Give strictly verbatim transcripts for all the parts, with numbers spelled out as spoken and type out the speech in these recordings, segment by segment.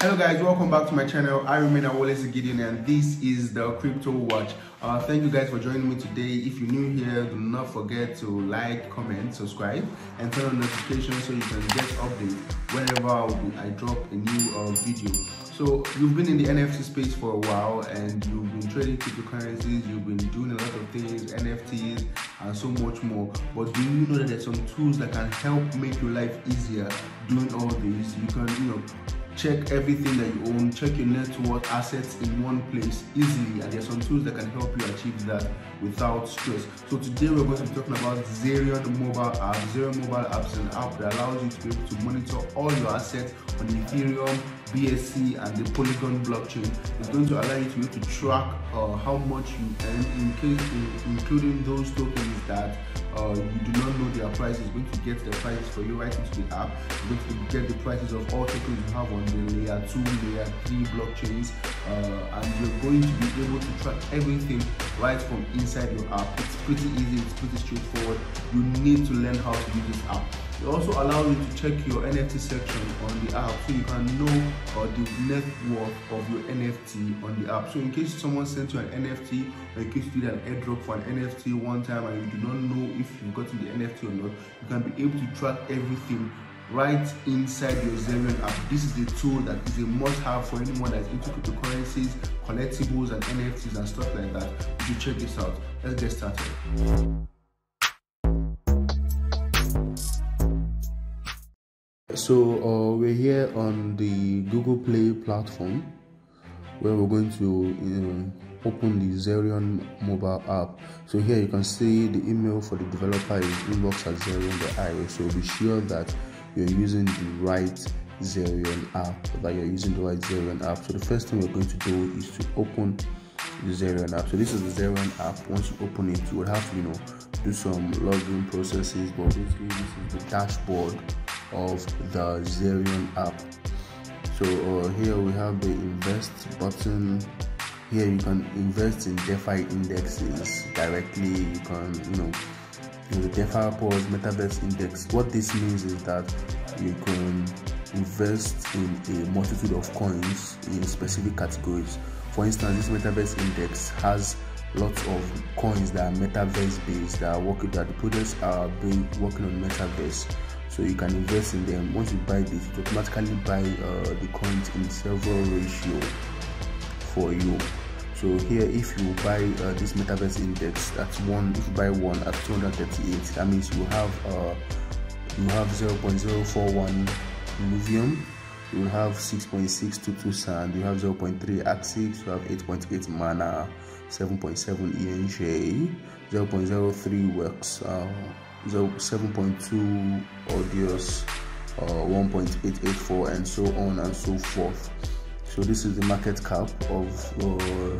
Hello guys, welcome back to my channel. I remain Awolesi Gideon and this is the Crypto Watch. Uh, thank you guys for joining me today. If you're new here, do not forget to like, comment, subscribe and turn on notifications so you can get updates whenever I drop a new uh, video. So you've been in the N F T space for a while and you've been trading cryptocurrencies, you've been doing a lot of things, N F Ts and so much more. But do you know that there's some tools that can help make your life easier doing all this? You can, you know, check everything that you own, check your net worth, assets in one place easily, and there's some tools that can help you achieve that without stress. So today we're going to be talking about Zerion mobile app. Zerion mobile app is an app that allows you to be able to monitor all your assets on Ethereum, B S C and the Polygon blockchain. It's going to allow you to be able to track uh, how much you earn, in case, in, including those tokens that uh, you do not know their prices. It's going to get the prices for you right into the app. It's going to get the prices of all tokens you have on the layer two, layer three blockchains, uh, and you're going to be able to track everything right from inside your app. It's pretty easy, it's pretty straightforward. You need to learn how to use this app. It also allows you to check your N F T section on the app so you can know uh, the net worth of your N F T on the app. So in case someone sent you an N F T, or in case you did an airdrop for an N F T one time and you do not know if you've gotten the N F T or not, you can be able to track everything right inside your Zerion app. This is a tool that is a must-have for anyone that's into cryptocurrencies, collectibles and N F Ts and stuff like that. You should check this out. Let's get started. So uh, we're here on the Google Play platform where we're going to uh, open the Zerion mobile app. So here you can see the email for the developer is inbox at zerion dot i o. So be sure that you're using the right Zerion app, that you're using the right Zerion app. So the first thing we're going to do is to open the Zerion app. So this is the Zerion app. Once you open it, you would have to, you know, do some login processes, but basically this is the dashboard of the Zerion app. So uh, here we have the invest button. Here you can invest in DeFi indexes directly. You can, you know, in the DeFi Pulse Metaverse Index. What this means is that you can invest in a multitude of coins in specific categories. For instance, this Metaverse Index has lots of coins that are metaverse based, that are working, that the products are being working on metaverse. So you can invest in them. Once you buy this, it automatically buy uh, the coins in several ratio for you. So here, if you buy uh, this metaverse index, that's one. If you buy one at two hundred thirty-eight, that means you have uh, you have zero point zero four one Lumium, you have six point six two two Sand, you have zero point three Archeum, you have eight point eight Mana, seven point seven E N J, zero point zero three Works, uh, seven point two Audios, uh, one point eight eight four and so on and so forth. So this is the market cap of uh,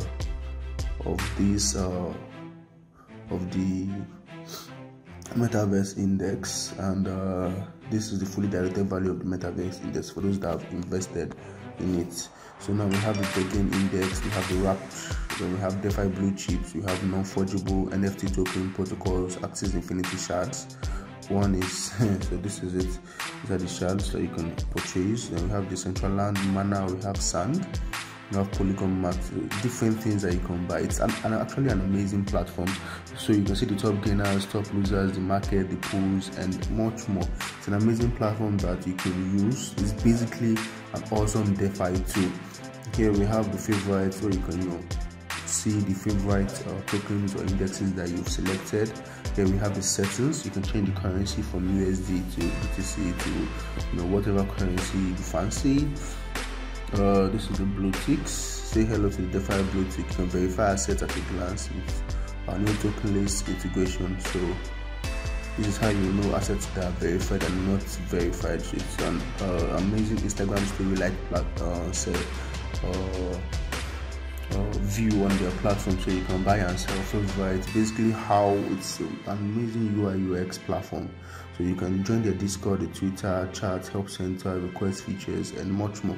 of this uh, of the metaverse index, and uh, this is the fully diluted value of the metaverse index for those that have invested in it. So now we have the token index, we have the wrapped, we have DeFi blue chips, we have non-fungible N F T token protocols, Axis Infinity shards. One is so this is it. These are the shards that you can purchase. Then we have Decentraland, Mana, we have Sand, we have Polygon Max, different things that you can buy. It's an, an, actually an amazing platform. So you can see the top gainers, top losers, the market, the pools, and much more. It's an amazing platform that you can use. It's basically an awesome DeFi tool. Here we have the favorites, so you can, you know, see the favorite uh, tokens or indexes that you've selected. Then we have the settings. You can change the currency from U S D to B T C to, you know, whatever currency you fancy. Uh, this is the blue ticks. Say hello to the DeFi blue tick. You can verify assets at a glance with our new token list integration. So this is how you know assets that are verified and not verified. So it's an uh, amazing Instagram story like plat uh, say, uh, Uh, view on their platform, so you can buy and sell favorites. Basically how it's an amazing U I U X platform. So you can join the Discord, the Twitter, chat, help center, request features and much more.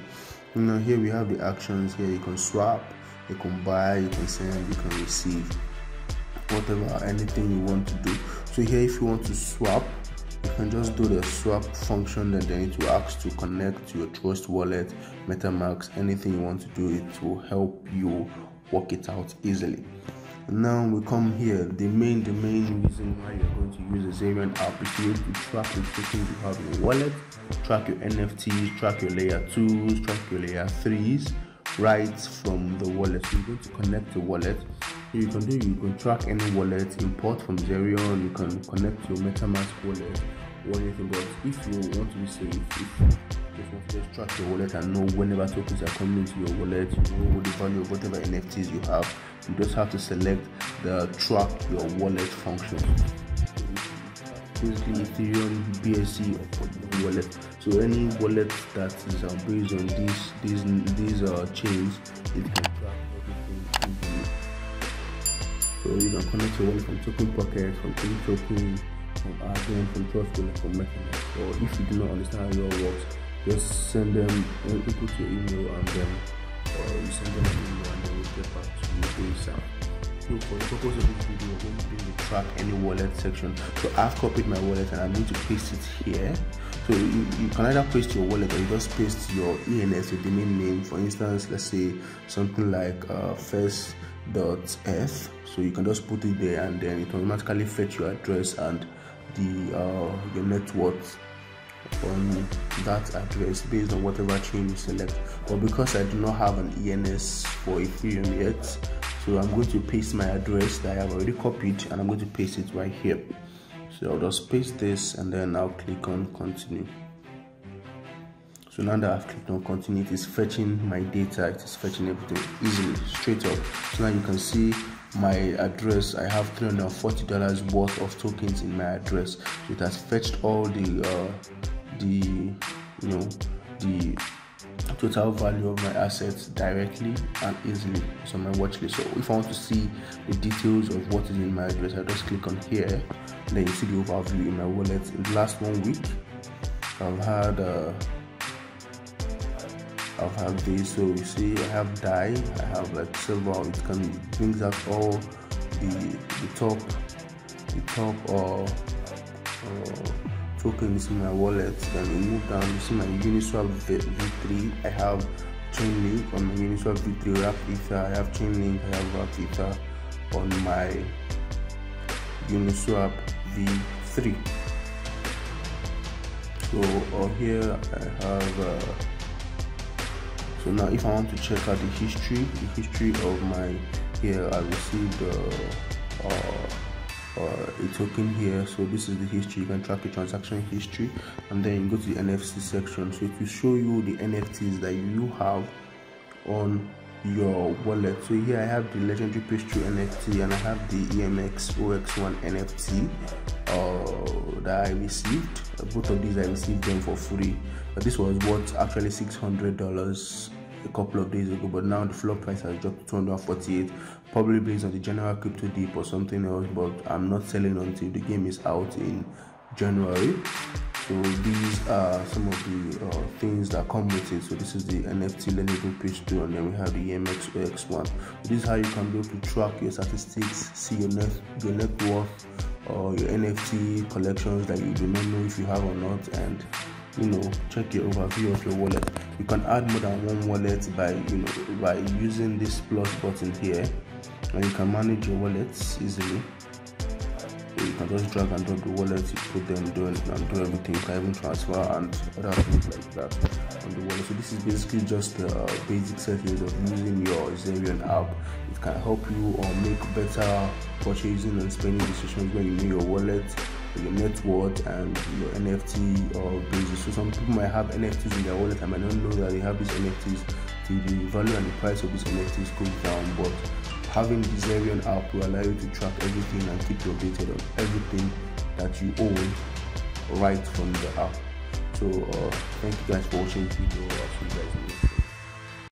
You know, here we have the actions. Here you can swap, you can buy, you can send, you can receive, whatever, anything you want to do. So here if you want to swap, can just do the swap function that they need to ask to connect your Trust Wallet, MetaMask, anything you want to do, it will help you work it out easily. Now we come here, the main the main reason why you're going to use the Zerion app is to, to track the token you have in your wallet, track your N F Ts, track your layer twos, track your layer threes right from the wallet. So you're going to connect the wallet. So you can do, you can track any wallet, import from Zerion, you can connect your MetaMask wallet or anything. But if you want to be safe, if just want to just track your wallet and know whenever tokens are coming into your wallet, you know the value of whatever N F Ts you have, you just have to select the track your wallet function. Basically Ethereum, B S C or Polygon wallet. So any wallet that is based on these these these uh, chains, it can track everything. So you can connect your wallet from Token Pocket, from E-Token, from Archeum, from Trust Wallet, from MetaMask. Or if you do not understand how it all works, just send them input your email and then or you send them an email and then we'll get back to you ASAP. So for the purpose of this video, we're going to be in the track any wallet section. So I've copied my wallet and I'm going to paste it here. So you, you can either paste your wallet or you just paste your E N S, your domain name. For instance, let's say something like uh, first dot f. So you can just put it there and then it automatically fetch your address and the uh, your net worth on that address based on whatever chain you select. But because I do not have an E N S for Ethereum yet, so I'm going to paste my address that I have already copied and I'm going to paste it right here. So I'll just paste this and then I'll click on continue. So now that I've clicked on continue, it is fetching my data, it is fetching everything easily, straight up. So now you can see my address, I have three hundred forty dollars worth of tokens in my address. So it has fetched all the uh, the you know the total value of my assets directly and easily. So my watch list. So if I want to see the details of what is in my address, I just click on here, then you see the overview in my wallet. In the last one week I've had uh, I've had this. So you see I have D A I, I have like silver, it can brings up all the the top the top or uh, uh, tokens in my wallet. Then we move down, you see my Uniswap V three, I have Chainlink on my Uniswap V three wrap ether, I have Chainlink, I have wrap ether on my Uniswap V three. So over here I have uh, so now if I want to check out the history, the history of my, here I received uh, uh, Uh, a token here. So this is the history, you can track your transaction history and then you go to the N F T section. So it will show you the N F Ts that you have on your wallet. So here I have the legendary pastry N F T and I have the E M X O X one N F T uh, that I received. Both of these I received them for free, but this was worth actually six hundred dollars a couple of days ago, but now the floor price has dropped to two hundred forty-eight, probably based on the general crypto dip or something else. But I'm not selling until the game is out in January. So these are some of the uh, things that come with it. So this is the N F T legendary page two, and then we have the E M X O X one. This is how you can be able to track your statistics, see your net your net worth or your N F T collections that you do not know if you have or not, and you know, check your overview of your wallet. You can add more than one wallet by you know by using this plus button here, and you can manage your wallets easily. So you can just drag and drop the wallets, you put them down and do everything. You can even transfer and other things like that on the wallet. So this is basically just the basic settings of using your Zerion app. It can help you or make better purchasing and spending decisions when you need your wallet, your net worth and your N F T or basis. So some people might have N F Ts in their wallet and might not know that they have these N F Ts till the value and the price of these N F Ts goes down. But having the Zerion app will allow you to track everything and keep you updated on everything that you own right from the app. So uh, thank you guys for watching the video. I'll see you guys in the next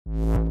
video.